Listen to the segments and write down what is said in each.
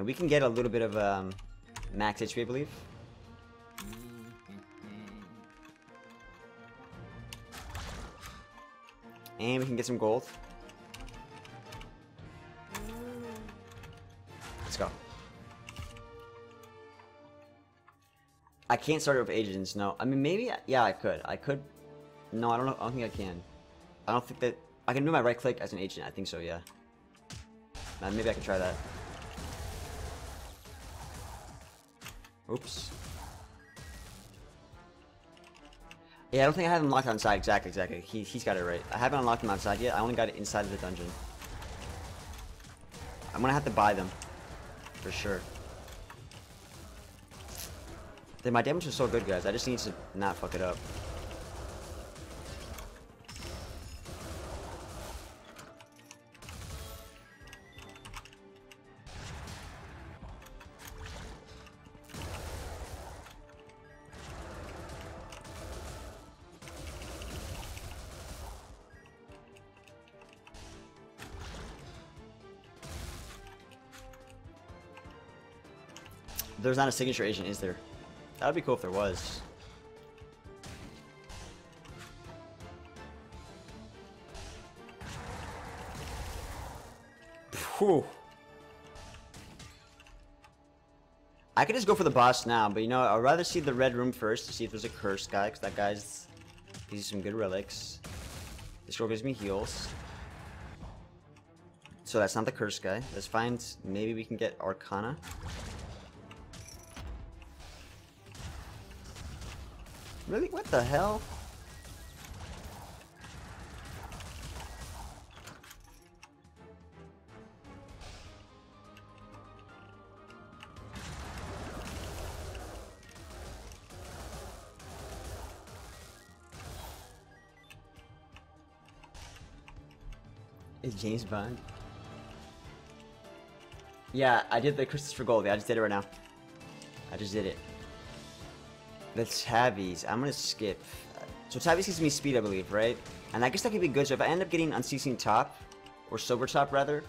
And we can get a little bit of max HP, I believe. And we can get some gold. Let's go. I can't start it with agents, no. I mean, maybe, yeah, I could. I could. No, I don't know. I don't think I can. I don't think that. I can do my right click as an agent. I think so, yeah. Maybe I can try that. Oops. Yeah, I don't think I have him locked outside. Exactly. He's got it right. I haven't unlocked him outside yet. I only got it inside of the dungeon. I'm gonna have to buy them. For sure. Dude, my damage is so good, guys. I just need to not fuck it up. There's not a signature agent, is there? That would be cool if there was. Phew. I could just go for the boss now, but you know, I'd rather see the red room first to see if there's a curse guy, because that guy's gives you some good relics. This girl gives me heals. So that's not the curse guy. Let's find, maybe we can get Arcana. Really? What the hell? Is James Bond? Yeah, I did the Christopher Golden. I just did it right now. I just did it. The Tabbies, I'm gonna skip. So Tabbies gives me speed, I believe, right? And I guess that could be good, so if I end up getting unceasing top, or sober top rather,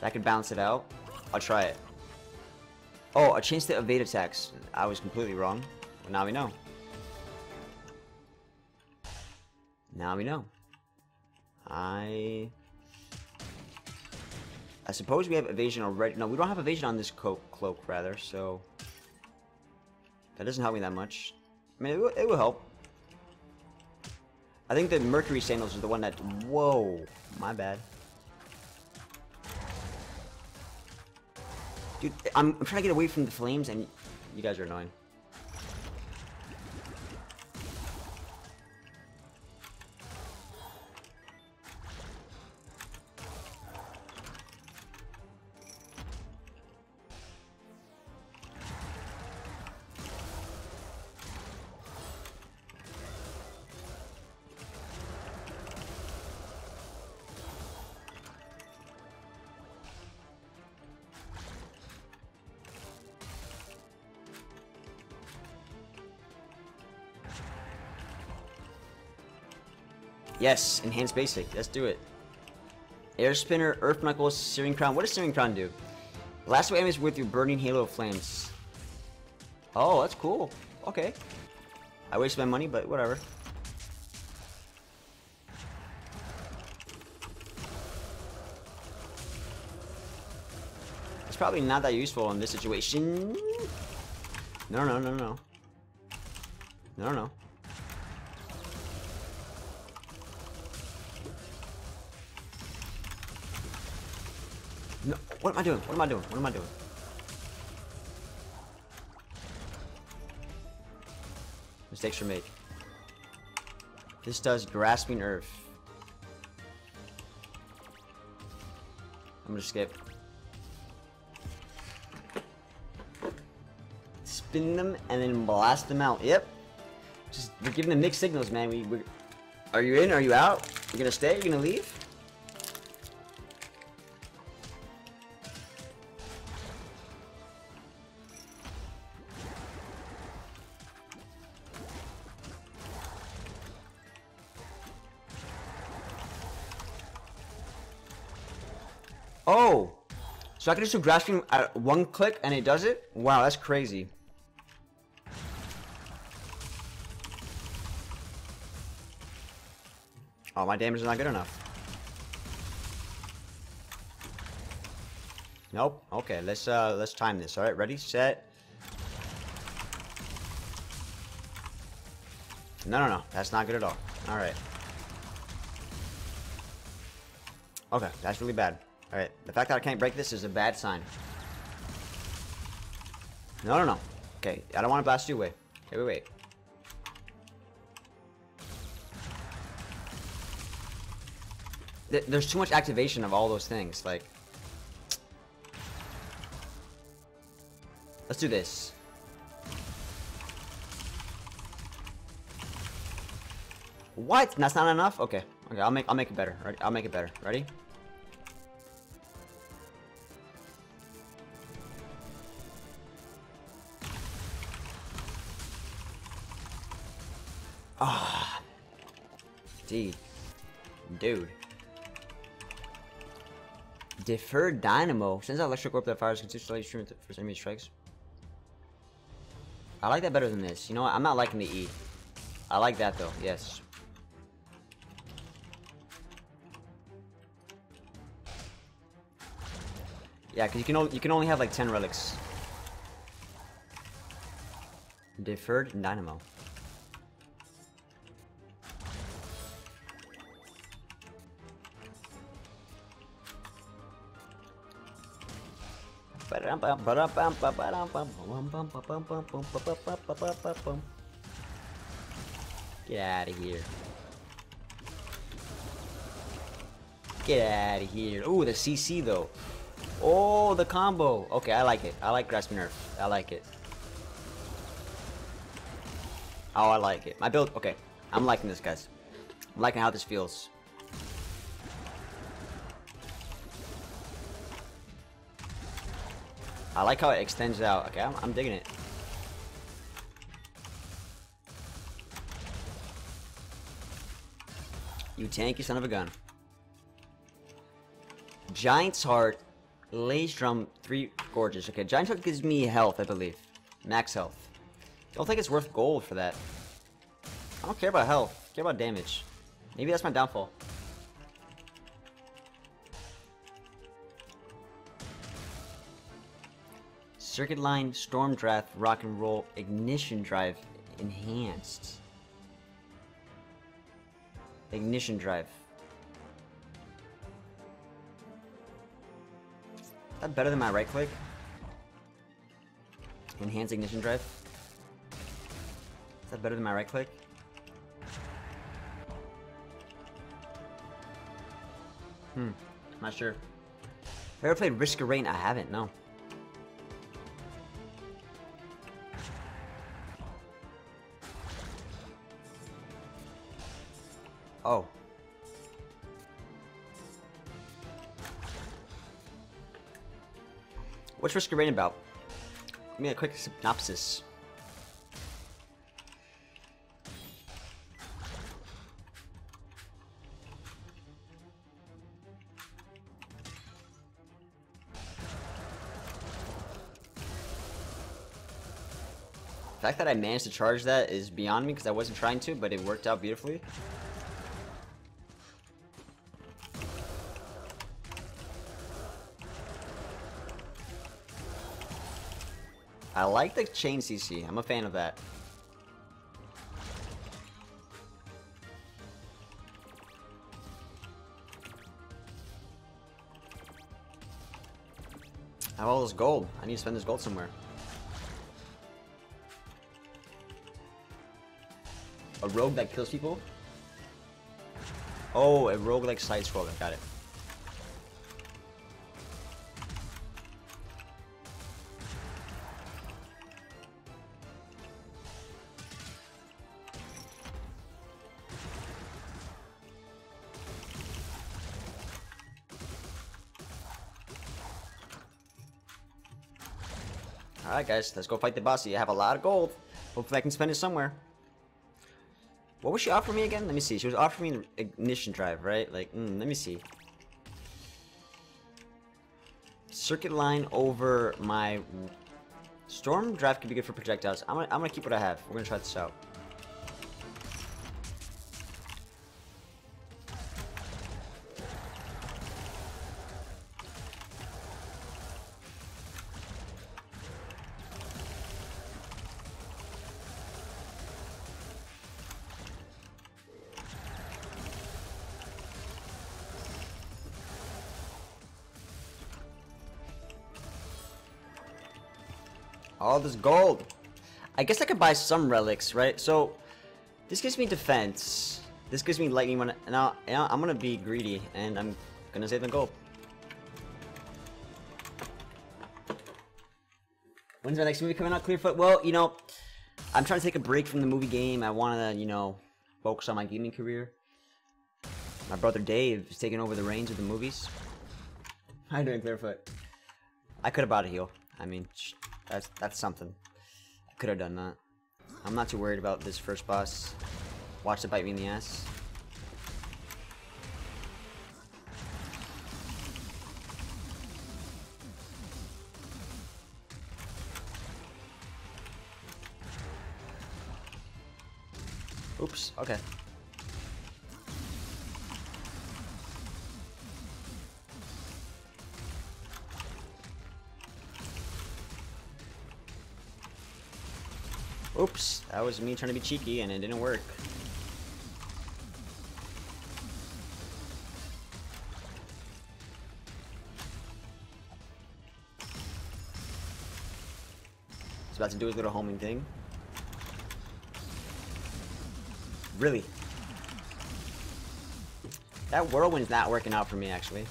that could balance it out. I'll try it. Oh, a chance to evade attacks. I was completely wrong. Well, now we know. Now we know. I suppose we have evasion already. No, we don't have evasion on this cloak rather, so that doesn't help me that much. I mean, it will help. I think the Mercury Sandals is the one that... Whoa, my bad. Dude, I'm trying to get away from the flames and you guys are annoying. Yes, enhanced basic. Let's do it. Air Spinner, Earth Knuckles, Searing Crown. What does Searing Crown do? Last enemies with your burning halo of flames. Oh, that's cool. Okay. I wasted my money, but whatever. It's probably not that useful in this situation. No. No, what am I doing? What am I doing? Mistakes were made. This does Grasping Earth. I'm gonna skip. Spin them and then blast them out. Yep. Just we're giving them mixed signals, man. We're... Are you in? Are you out? You're gonna stay? You're gonna leave? So I can just do grasping at one click and it does it? Wow, that's crazy. Oh, my damage is not good enough. Nope. Okay, let's time this. All right, ready, set. No, that's not good at all. All right. Okay, that's really bad. All right, the fact that I can't break this is a bad sign. No. Okay, I don't want to blast you away. Okay, wait. There's too much activation of all those things. Like, let's do this. What? That's not enough? Okay. Okay, I'll make it better. Right? I'll make it better. Ready? Ah. Dude. Deferred Dynamo. Sends out electric warp that fires consistently for enemy strikes. I like that better than this. You know what? I'm not liking the E. I like that though. Yes. Yeah, because you can only have like 10 relics. Deferred Dynamo. Get out of here. Get out of here. Ooh, the CC though. Oh, the combo. Okay, I like it. I like Grasping Earth. I like it. Oh, I like it. My build. Okay, I'm liking this, guys. I'm liking how this feels. I like how it extends out. Okay, I'm digging it. You tank, you son of a gun. Giant's Heart. Lay's Drum, Three Gorges. Okay, Giant's Heart gives me health, I believe. Max health. Don't think it's worth gold for that. I don't care about health. I care about damage. Maybe that's my downfall. Circuit Line, Storm Draft, Rock and Roll, Ignition Drive, Enhanced. Ignition Drive. Is that better than my right click? Enhanced Ignition Drive? Is that better than my right click? Not sure. Have I ever played Risk of Rain? I haven't, no. Oh. What's Risk of Rain about? Give me a quick synopsis. The fact that I managed to charge that is beyond me because I wasn't trying to, but it worked out beautifully. I like the chain CC. I'm a fan of that. I have all this gold. I need to spend this gold somewhere. A rogue that kills people? Oh, a rogue like side-scroller. Got it. Alright guys, let's go fight the bossy. I have a lot of gold. Hopefully I can spend it somewhere. What was she offering me again? Let me see. She was offering me Ignition Drive, right? Like, let me see. Circuit Line over my Storm Draft could be good for projectiles. I'm gonna keep what I have. We're gonna try this out. All this gold. I guess I could buy some relics, right? So this gives me defense. This gives me lightning. Now I'm gonna be greedy and I'm gonna save the gold. When's my next movie coming out, Clearfoot? Well, you know, I'm trying to take a break from the movie game. I wanna, you know, focus on my gaming career. My brother Dave is taking over the reins of the movies. How you doing, Clearfoot? I could have bought a heel. I mean, that's something. I could have done that. I'm not too worried about this first boss. Watch it bite me in the ass. Oops, okay. Oops, that was me trying to be cheeky and it didn't work. He's about to do his little homing thing. Really? That whirlwind's not working out for me, actually.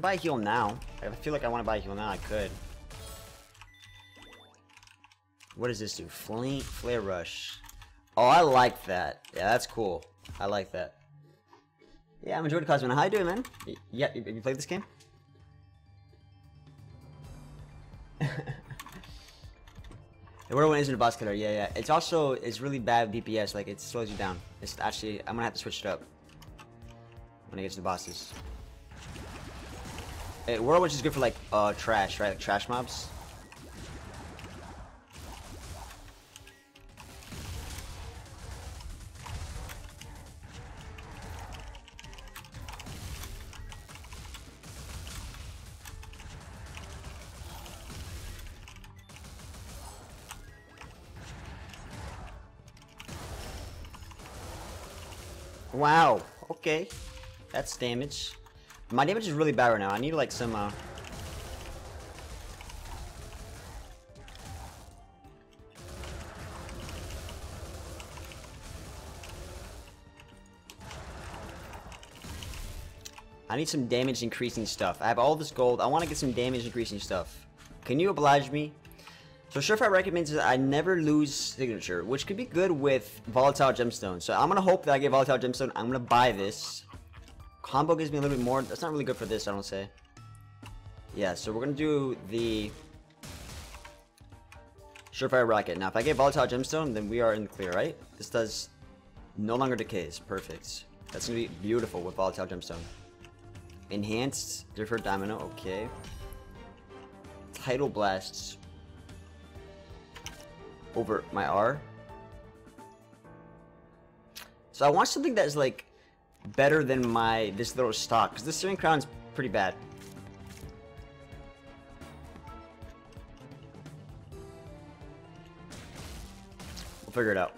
Buy a heal now. I feel like I want to buy a heal now. I could. What does this do? Flare Rush. Oh, I like that. Yeah, that's cool. I like that. Yeah, I'm enjoying Cosmo. How you doing, man? Yeah, you played this game? The whirlwind isn't a boss killer. Yeah, yeah. It's also, it's really bad DPS. Like, it slows you down. It's actually, I'm gonna have to switch it up when it gets to the bosses. Worldwitch is good for like trash, right? Like trash mobs. Wow. Okay, that's damage. My damage is really bad right now. I need like some, I need some damage increasing stuff. I have all this gold. I want to get some damage increasing stuff. Can you oblige me? So Surefire recommends that I never lose signature, which could be good with Volatile Gemstone. So I'm going to hope that I get Volatile Gemstone. I'm going to buy this. Combo gives me a little bit more. That's not really good for this, I don't say. Yeah, so we're gonna do the Surefire Rocket. Now, if I get Volatile Gemstone, then we are in the clear, right? This does no longer decays. Perfect. That's gonna be beautiful with Volatile Gemstone. Enhanced Deferred Dynamo. Okay. Tidal Blasts over my R. So I want something that is like better than my this little stock, because this Searing Crown's pretty bad. We'll figure it out.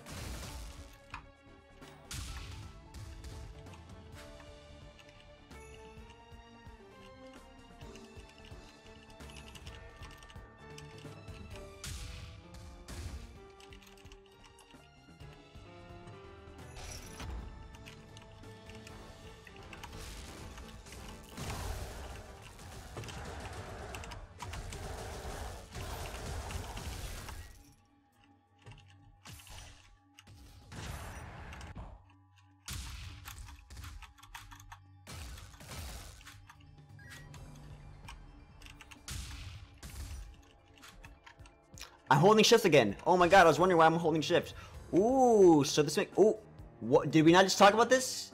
I'm holding shift again. Oh my god, I was wondering why I'm holding shift. Ooh, so this makes... Ooh, what, did we not just talk about this?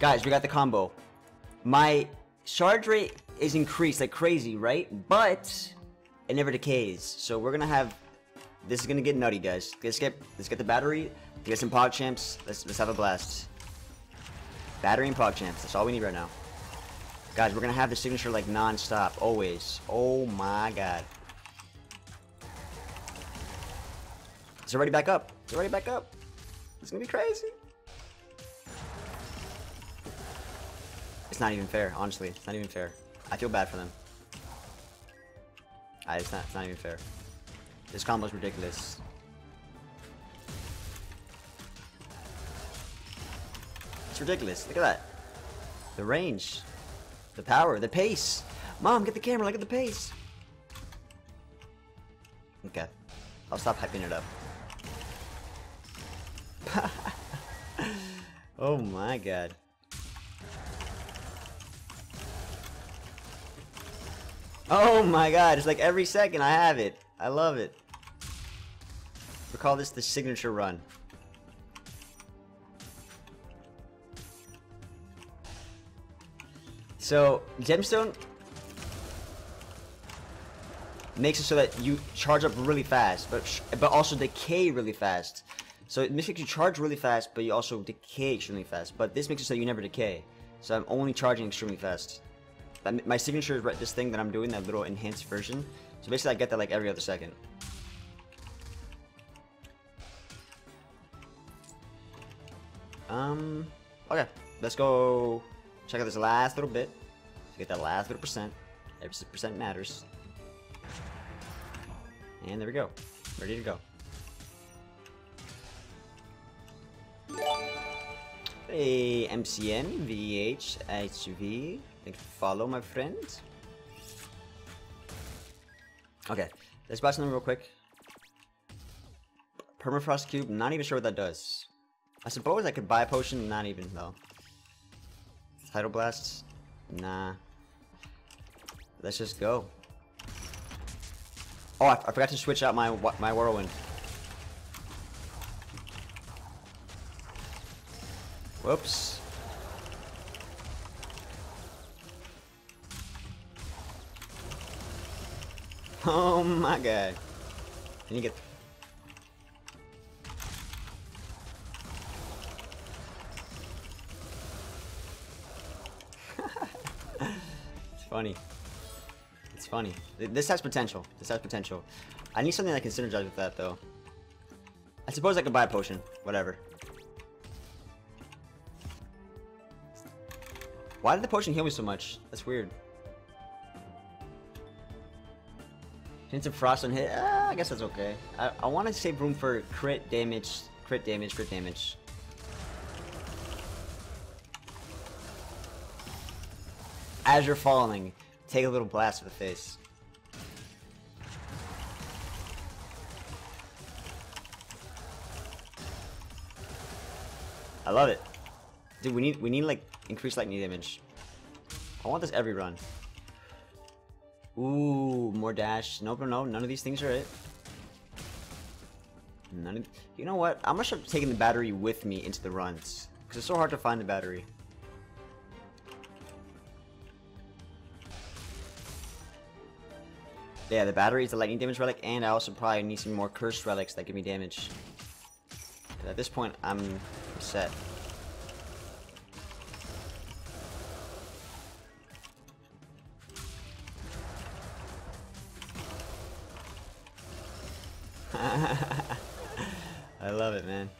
Guys, we got the combo. My charge rate is increased like crazy, right? But it never decays. So we're gonna have... This is gonna get nutty, guys. Let's get the battery. Get some pog champs. Let's have a blast. Battery and pog champs. That's all we need right now. Guys, we're gonna have the signature like non-stop, always. Oh my god. It's already back up. It's already back up. It's gonna be crazy. It's not even fair, honestly. It's not even fair. I feel bad for them. It's not even fair. This combo is ridiculous. It's ridiculous. Look at that. The range. The power. The pace. Mom, get the camera. Look at the pace. Okay. I'll stop hyping it up. Oh my god. Oh my god. It's like every second I have it. I love it. We call this the signature run. So, Gemstone makes it so that you charge up really fast, but also decay really fast. So it makes you charge really fast, but you also decay extremely fast. But this makes it so you never decay. So I'm only charging extremely fast. My signature is right, this thing that I'm doing, that little enhanced version. So basically I get that like every other second. Okay, let's go check out this last little bit. Let's get that last little percent. Every percent matters. And there we go. Ready to go. Hey, MCN, VHHV. Thanks for follow, my friend. Okay, let's buy something real quick. Permafrost Cube, not even sure what that does. I suppose I could buy a potion, not even though. Tidal Blasts, nah. Let's just go. Oh, I forgot to switch out my Whirlwind. Whoops. Oh my god. Can you get... It's funny. It's funny. This has potential. This has potential. I need something that can synergize with that, though. I suppose I could buy a potion. Whatever. Why did the potion heal me so much? That's weird. Hints of Frost on hit. I guess that's okay. I want to save room for crit damage, crit damage, crit damage. As you're falling, take a little blast to the face. I love it, dude. We need like increased lightning damage. I want this every run. Ooh, more dash. Nope, no, none of these things are it. None of... You know what? I'm gonna start taking the battery with me into the runs. Because it's so hard to find the battery. Yeah, the battery is the lightning damage relic, and I also probably need some more cursed relics that give me damage. But at this point, I'm set. I love it, man.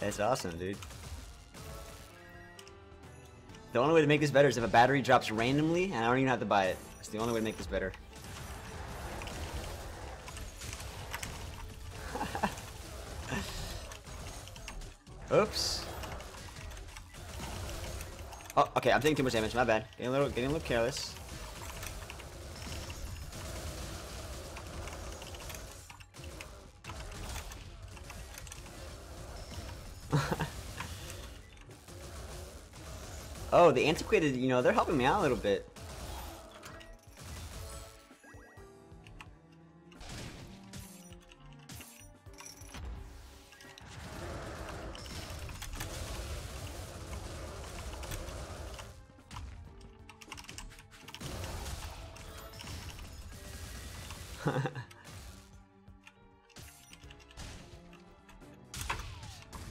That's awesome, dude. The only way to make this better is if a battery drops randomly and I don't even have to buy it. That's the only way to make this better. Oops. Oh, okay, I'm taking too much damage, my bad. Getting a little careless. Oh, the Antiquated, you know, they're helping me out a little bit.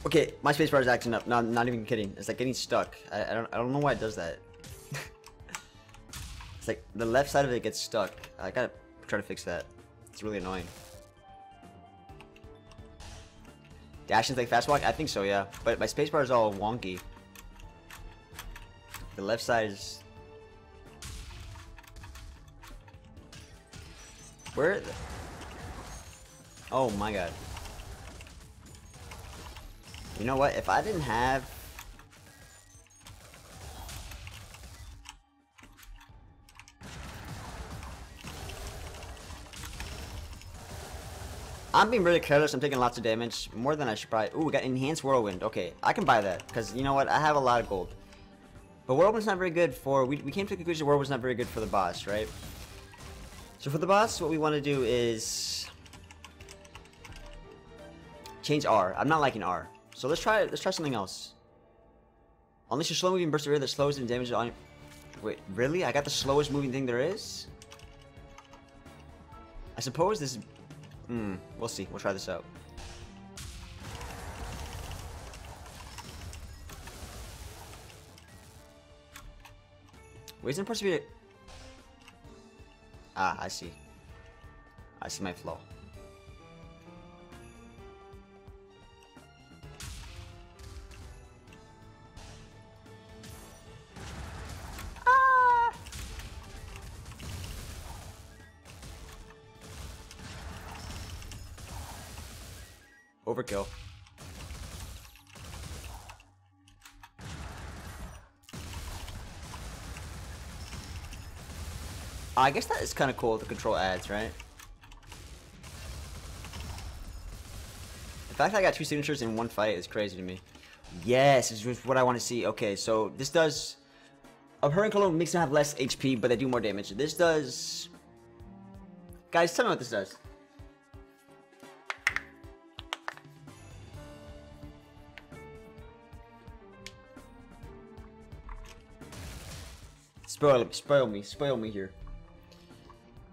Okay, my spacebar is acting up. No, I'm not even kidding. It's like getting stuck. I don't know why it does that. It's like the left side of it gets stuck. I gotta try to fix that. It's really annoying. Dashing's like fast walk? I think so, yeah. But my spacebar is all wonky. The left side is... Where? Oh my god. You know what? If I didn't have... I'm being really careless. I'm taking lots of damage. More than I should probably... Ooh, we got Enhanced Whirlwind. Okay, I can buy that. Because, you know what? I have a lot of gold. But Whirlwind's not very good for... We came to the conclusion Whirlwind's not very good for the boss, right? So for the boss, what we want to do is... Change R. I'm not liking R. So let's try something else. Unleash a slow moving burst of air that slows and damages on... Wait, really? I got the slowest moving thing there is? I suppose this... we'll see. We'll try this out. Wait, isn't it supposed to be a... Ah, I see. I see my flaw. Overkill. I guess that is kind of cool, the control adds, right? The fact that I got two signatures in one fight is crazy to me. Yes, this is what I want to see. Okay, so this does... Hurricane Cologne makes them have less HP, but they do more damage. This does... Guys, tell me what this does. Spoil me here.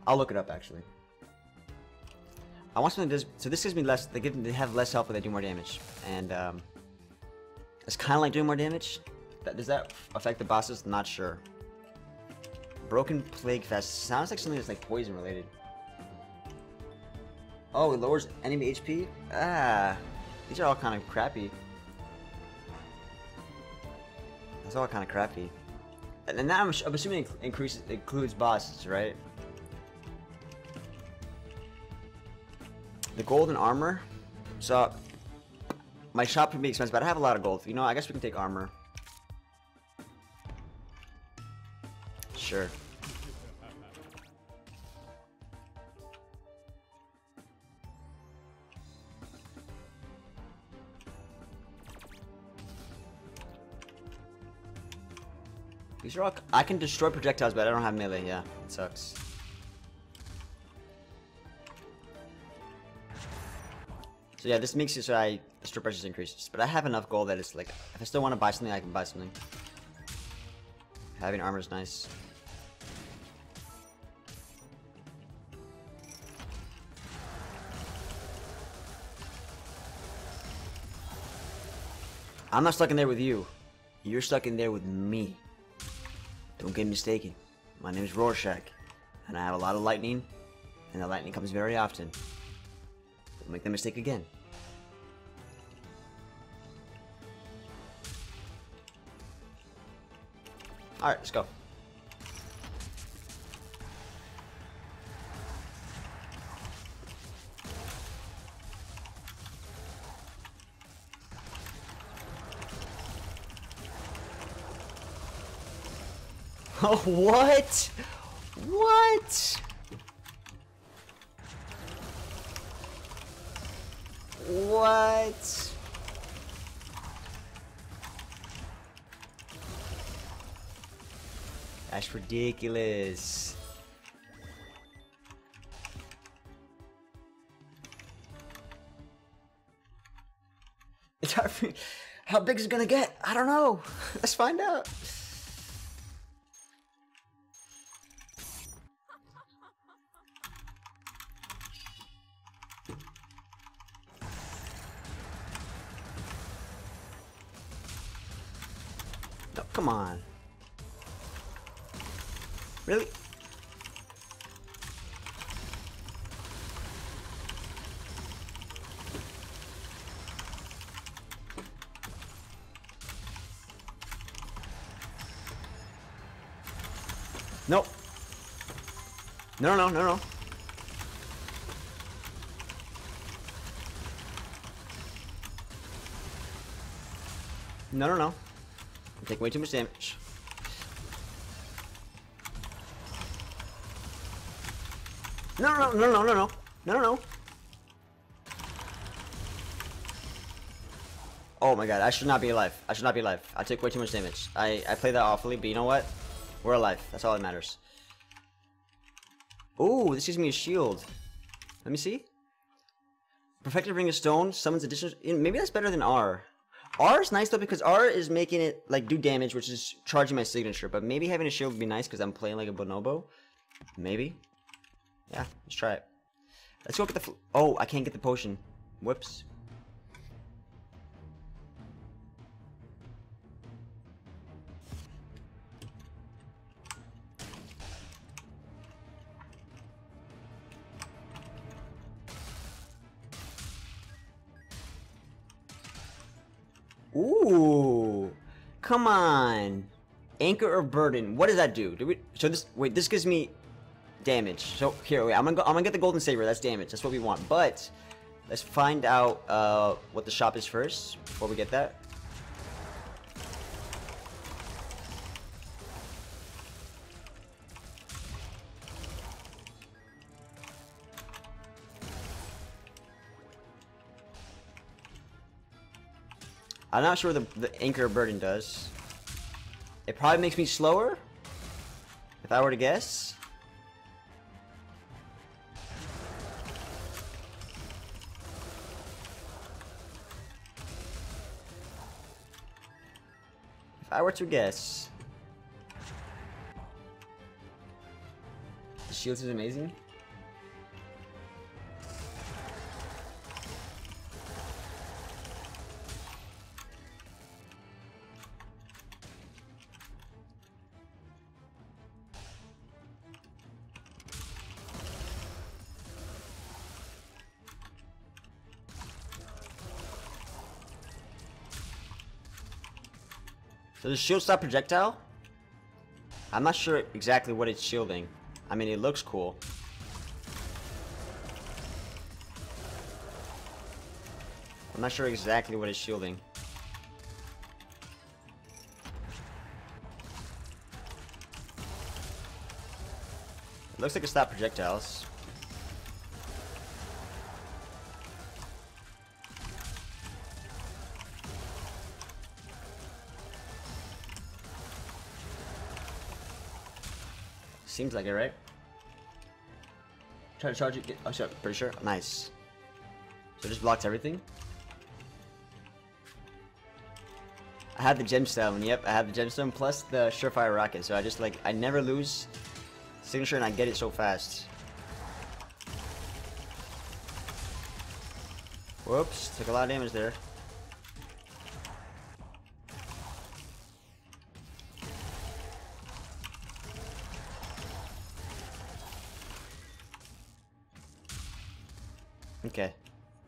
I'll look it up actually. I want something that does, so this gives me less, they have less health but they do more damage. And it's kinda like doing more damage. Does that affect the bosses? Not sure. Broken Plague Fest sounds like something that's like poison related. Oh, it lowers enemy HP? Ah, these are all kind of crappy. That's all kind of crappy. And that I'm assuming includes bosses, right? The Golden Armor. So, my shop would be expensive, but I have a lot of gold. You know, I guess we can take armor. Sure. These are all, I can destroy projectiles, but I don't have melee. Yeah, it sucks. So yeah, this makes it so I strip prices increases, but I have enough gold that it's like if I still want to buy something, I can buy something. Having armor is nice. I'm not stuck in there with you. You're stuck in there with me. Don't get mistaken. My name is Rorschach, and I have a lot of lightning, and the lightning comes very often. Don't make that mistake again. Alright, let's go. Oh, what? What? What? That's ridiculous. How big is it gonna get? I don't know. Let's find out. Oh, come on. Really? Nope. No, no, no, no, no. No, no, no. I take way too much damage. No, no, no, no, no, no. No, no. Oh my god, I should not be alive. I should not be alive. I took way too much damage. I played that awfully, but you know what? We're alive. That's all that matters. Ooh, this gives me a shield. Let me see. Perfected Ring of Stone summons additional... Maybe that's better than R. R is nice, though, because R is making it, like, do damage, which is charging my signature. But maybe having a shield would be nice, because I'm playing like a bonobo. Maybe. Yeah, let's try it. Let's go get the... Oh, I can't get the potion. Whoops. Ooh, come on. Anchor or Burden. What does that do? So this, wait, this gives me damage. So here, wait, I'm gonna get the Golden Saber. That's damage. That's what we want. But let's find out what the shop is first before we get that. I'm not sure what the Anchor Burden does. It probably makes me slower, if I were to guess. If I were to guess. The shield is amazing. Does the shield stop projectile? I'm not sure exactly what it's shielding. I mean, it looks cool. I'm not sure exactly what it's shielding. It looks like it stopped projectiles. Seems like it, right? Try to charge it. Get, oh, sure, pretty sure. Nice. So it just blocks everything. I have the gemstone. Yep, I have the gemstone plus the Surefire Rocket. So I just like I never lose signature, and I get it so fast. Whoops! Took a lot of damage there. Okay,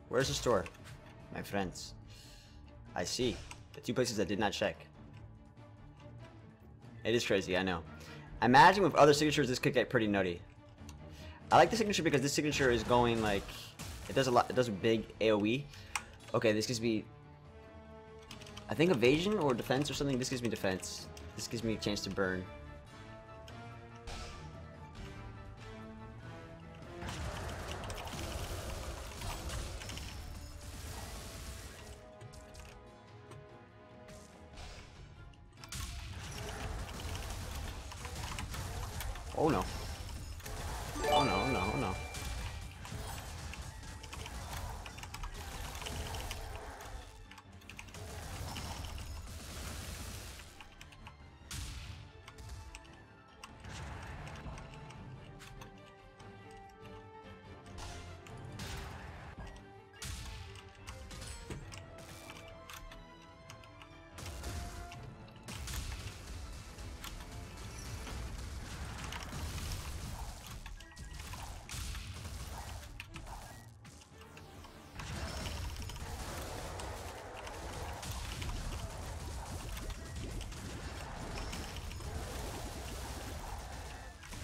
where's the store, my friends? I see the two places I did not check. It is crazy, I know. I imagine with other signatures this could get pretty nutty. I like the signature because this signature is going like it does a lot. It does a big AOE. Okay, this gives me, I think, evasion or defense or something. This gives me defense. This gives me a chance to burn. Oh no. Oh no, oh no, oh no.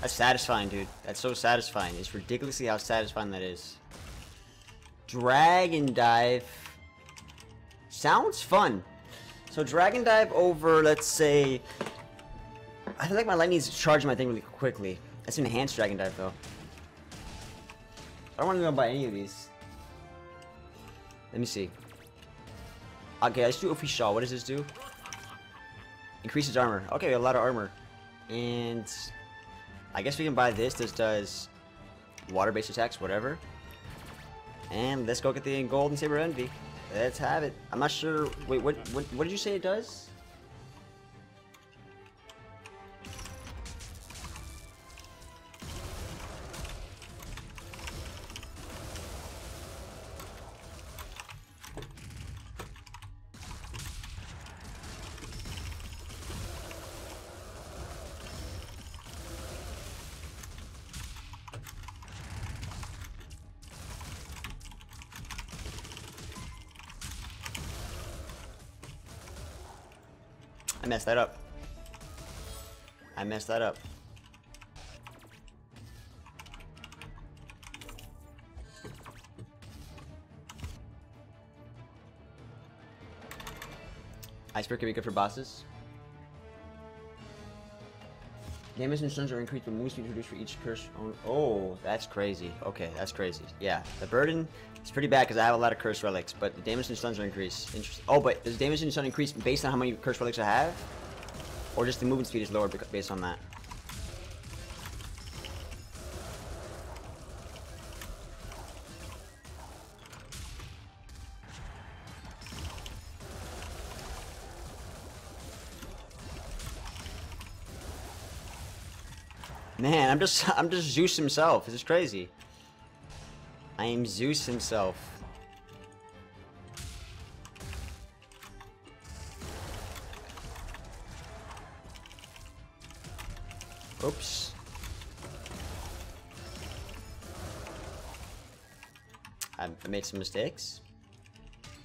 That's satisfying, dude. That's so satisfying. It's ridiculously how satisfying that is. Dragon Dive. Sounds fun. So Dragon Dive over, let's say... I feel like my lightning needs to charge my thing really quickly. That's an enhanced Dragon Dive, though. I don't want to go by any of these. Let me see. Okay, let's do Oofy Shaw. What does this do? Increases armor. Okay, a lot of armor. And... I guess we can buy this. This does water-based attacks, whatever. And let's go get the Golden Saber Envy. Let's have it. I'm not sure. Wait, what did you say it does? Messed that up. I messed that up. Iceberg can be good for bosses. Damage and stuns are increased when moves introduced for each person. Oh, that's crazy. Okay, that's crazy. Yeah, the burden is pretty bad because I have a lot of cursed relics, but the damage and stuns are increased. Interesting. Oh, but does damage and stun increase based on how many cursed relics I have? Or just the movement speed is lower based on that? Man, I'm just Zeus himself. This is crazy. I am Zeus himself. Oops. I made some mistakes.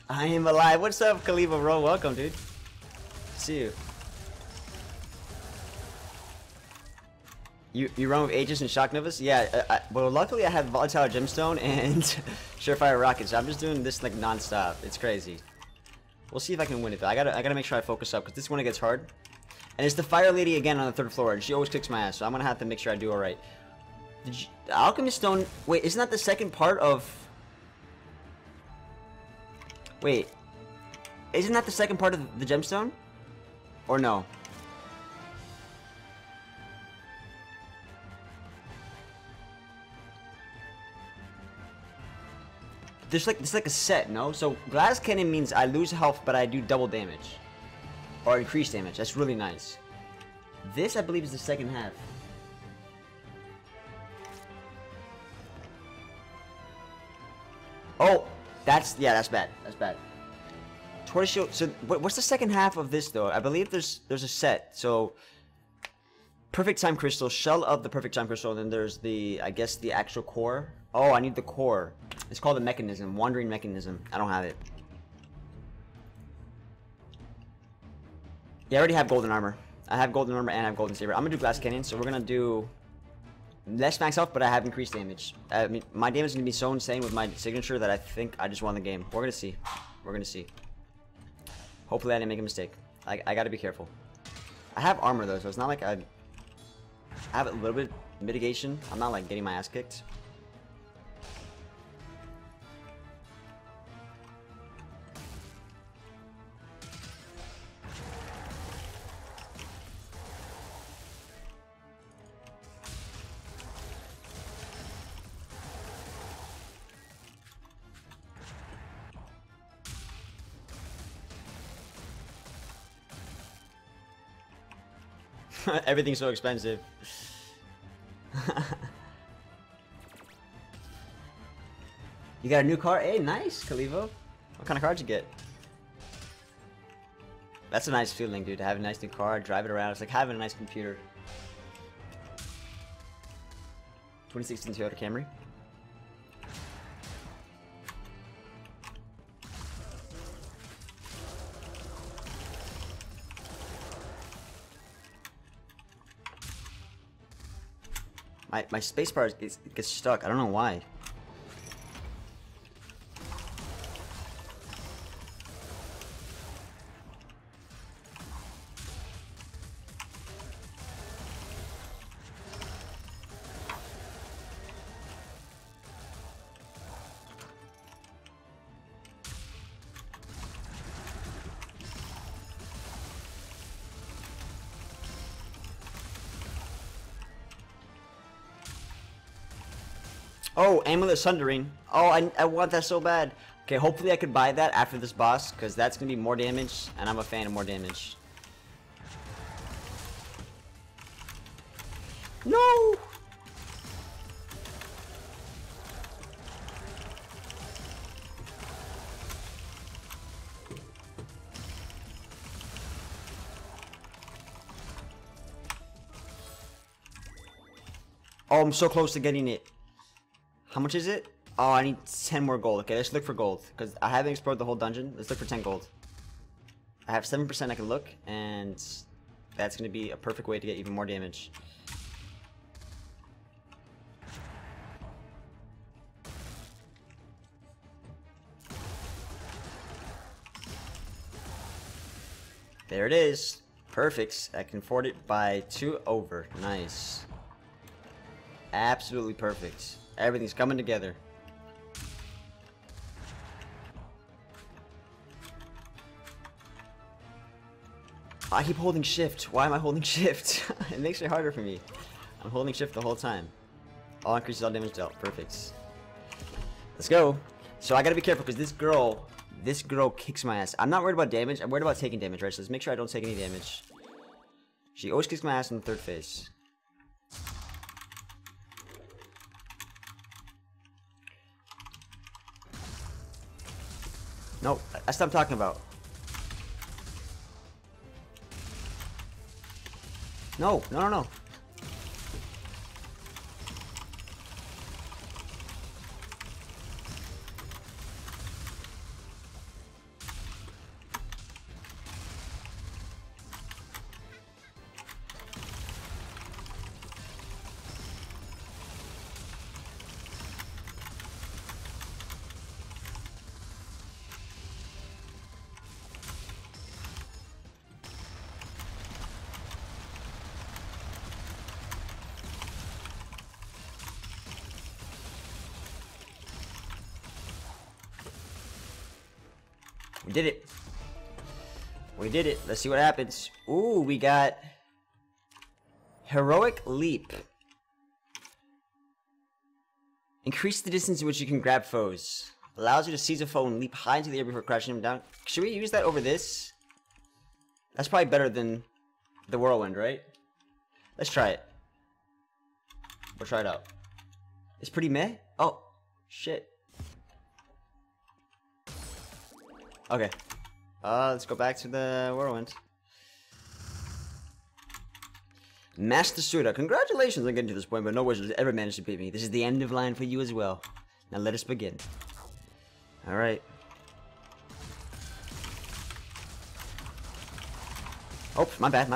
I am alive. What's up, Kaliva Roll? Welcome, dude. See you. You run with Aegis and Shock Novus? Yeah, well, luckily I have Volatile Gemstone and Surefire Rocket, so I'm just doing this like non-stop. It's crazy. We'll see if I can win it, though. I gotta make sure I focus up, because this one gets hard. And it's the Fire Lady again on the third floor, and she always kicks my ass, so I'm gonna have to make sure I do alright. Alchemist Stone... Wait, isn't that the second part of... Wait. Isn't that the second part of the Gemstone? Or no? There's like a set, no? So Glass Cannon means I lose health, but I do double damage. Or increased damage. That's really nice. This, I believe, is the second half. Oh! That's bad. That's bad. Tortoiseshell, so what's the second half of this, though? I believe there's a set, so... Perfect Time Crystal, Shell of the Perfect Time Crystal, and then there's the, I guess, the actual core. Oh, I need the core. It's called a mechanism, Wandering Mechanism. I don't have it. Yeah, I already have Golden Armor. I have Golden Armor and I have Golden Saber. I'm gonna do Glass Cannon, so we're gonna do less max health, but I have increased damage. I mean, my damage is gonna be so insane with my signature that I think I just won the game. We're gonna see. We're gonna see. Hopefully I didn't make a mistake. I gotta be careful. I have armor though, so it's not like I have a little bit of mitigation. I'm not like getting my ass kicked. Everything's so expensive. You got a new card? Hey, nice, Kalivo. What kind of card you get? That's a nice feeling, dude. To have a nice new car, drive it around. It's like having a nice computer. 2016 Toyota Camry. My space bar gets stuck. I don't know why. Oh, Amulet Sundering. Oh, I want that so bad. Okay, hopefully I could buy that after this boss, because that's going to be more damage, and I'm a fan of more damage. No! Oh, I'm so close to getting it. How much is it? Oh, I need 10 more gold. Okay, let's look for gold, because I haven't explored the whole dungeon. Let's look for 10 gold. I have 7% I can look, and that's going to be a perfect way to get even more damage. There it is. Perfect. I can afford it by 2 over. Nice. Absolutely perfect. Everything's coming together. I keep holding shift. Why am I holding shift? It makes it harder for me. I'm holding shift the whole time. All increases all damage dealt. Perfect. Let's go. So I gotta be careful, because this girl kicks my ass. I'm not worried about damage. I'm worried about taking damage, right? So let's make sure I don't take any damage. She always kicks my ass in the third phase. No, that's what I'm talking about. No. We did it. Let's see what happens. Ooh, we got Heroic Leap. Increase the distance in which you can grab foes. Allows you to seize a foe and leap high into the air before crashing him down. Should we use that over this? That's probably better than the Whirlwind, right? Let's try it. We'll try it out. It's pretty meh. Oh, shit. Okay. Let's go back to the Whirlwind. Master Suda. Congratulations on getting to this point, but no wizard has ever managed to beat me. This is the end of line for you as well. Now let us begin. Alright. Oh, my bad.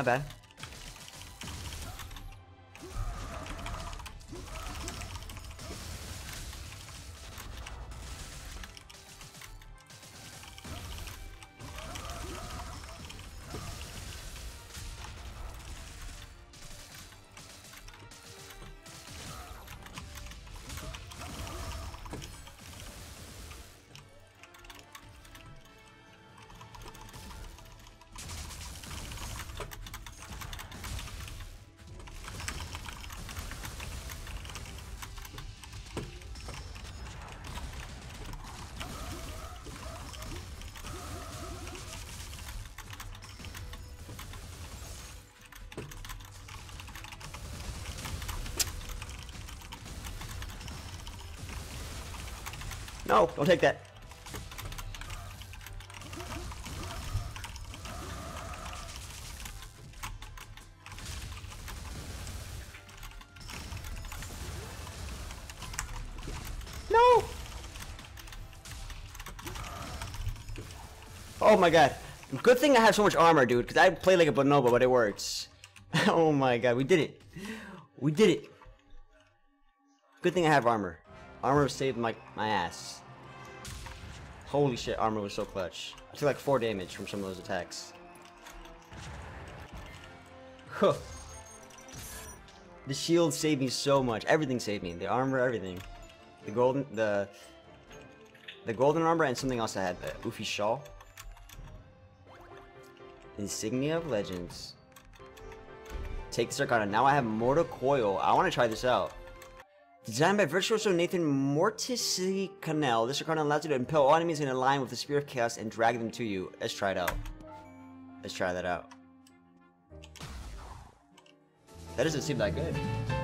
No, don't take that. No! Oh my god. Good thing I have so much armor, dude, because I play like a bonobo, but it works. Oh my god, we did it. We did it. Good thing I have armor. Armor saved my ass. Holy shit, armor was so clutch. I took like 4 damage from some of those attacks. Huh. The shield saved me so much. Everything saved me. The armor, everything. The golden armor and something else I had. The Oofy Shaw. Insignia of Legends. Take the Circana. Now I have Mortal Coil. I want to try this out. Designed by virtuoso Nathan Mortisi Cannell, this Circana allows you to impel all enemies in a line with the Spear of Chaos and drag them to you. Let's try it out. Let's try that out. That doesn't seem that good.